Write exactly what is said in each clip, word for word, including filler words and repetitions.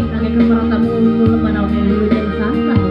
Kami orang tamu mana dulu dan santai.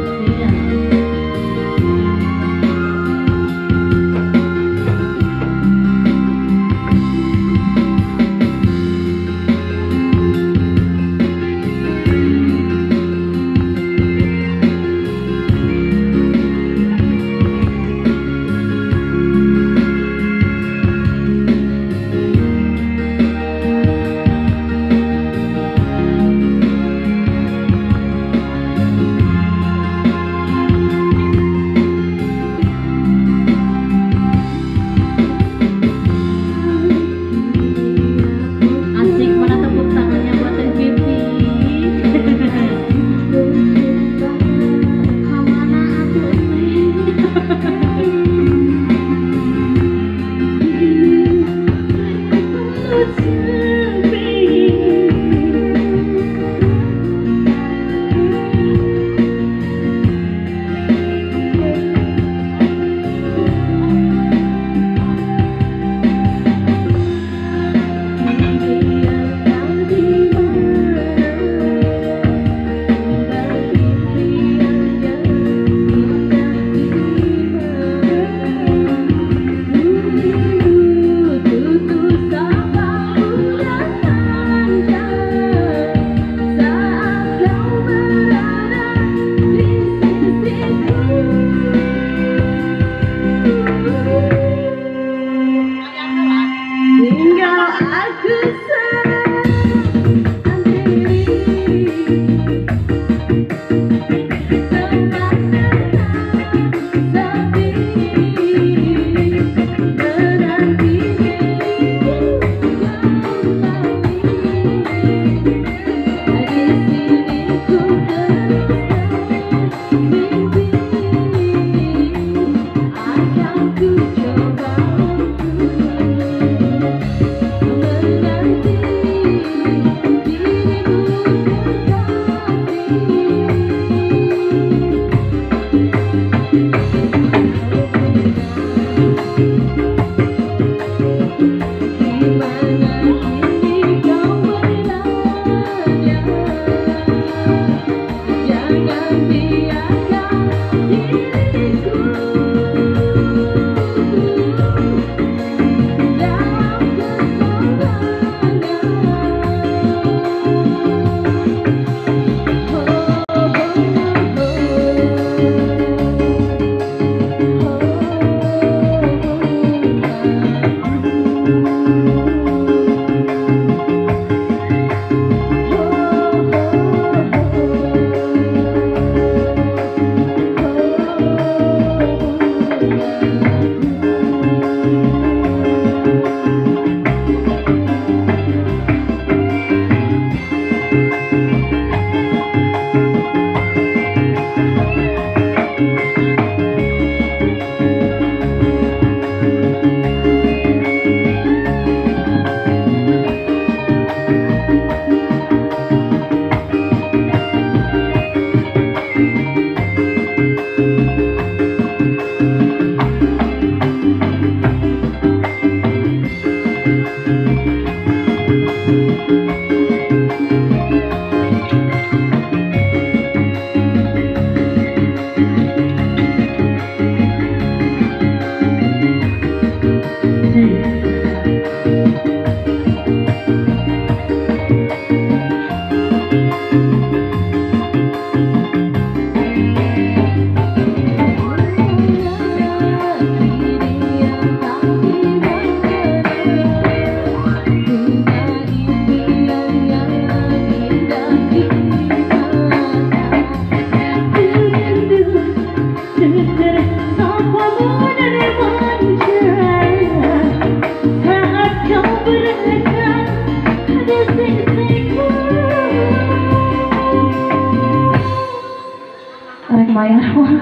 Bayar wah,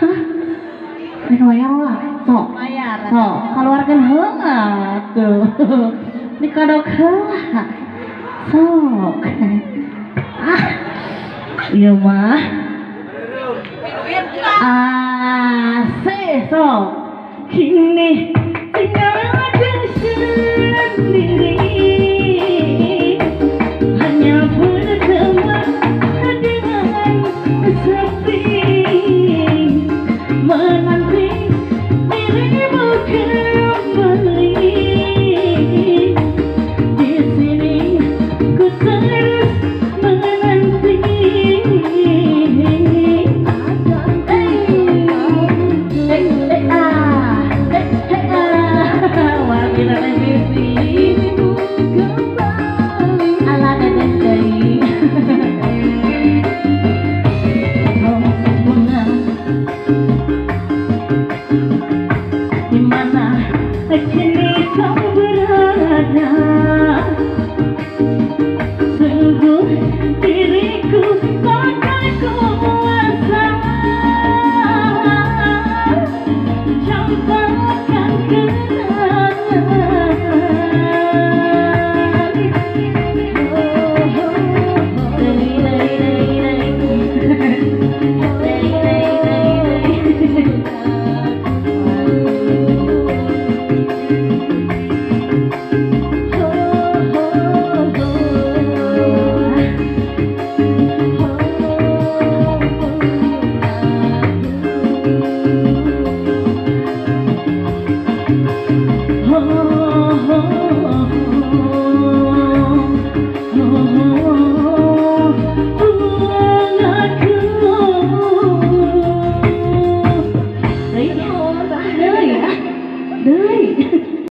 hah? Bayar lah, sok, sok, keluarkan helat tuh, di kodok helat, sok, ah, iya mah, ah, sok, ini tinggal.